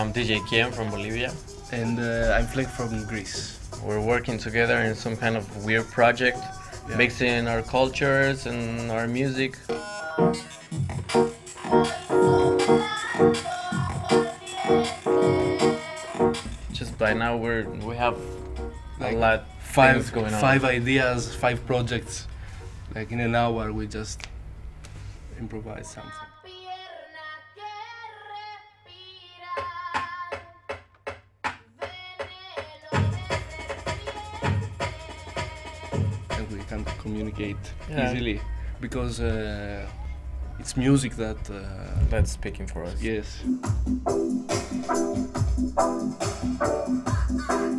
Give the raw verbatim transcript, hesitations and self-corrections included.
I'm D J Quien from Bolivia. And uh, I'm Fleck from Greece. We're working together in some kind of weird project, yeah. Mixing our cultures and our music. Just by now we're we have like a lot five things going on. Five ideas, five projects. Like in an hour we just improvise something. We can communicate yeah. easily because uh, it's music that uh, that's speaking for us. Yes.